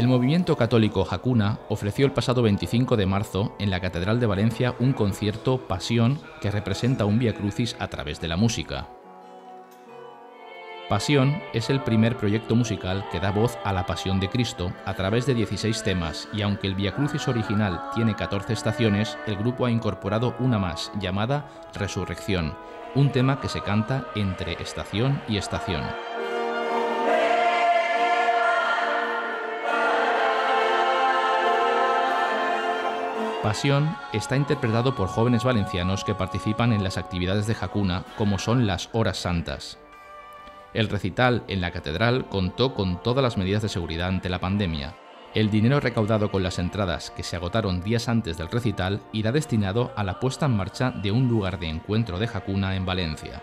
El movimiento católico Hakuna ofreció el pasado 25 de marzo en la Catedral de Valencia un concierto Pasión que representa un Vía Crucis a través de la música. Pasión es el primer proyecto musical que da voz a la Pasión de Cristo a través de 16 temas y aunque el Vía Crucis original tiene 14 estaciones, el grupo ha incorporado una más llamada Resurrección, un tema que se canta entre estación y estación. Pasión está interpretado por jóvenes valencianos que participan en las actividades de Hakuna, como son las Horas Santas. El recital en la catedral contó con todas las medidas de seguridad ante la pandemia. El dinero recaudado con las entradas que se agotaron días antes del recital irá destinado a la puesta en marcha de un lugar de encuentro de Hakuna en Valencia.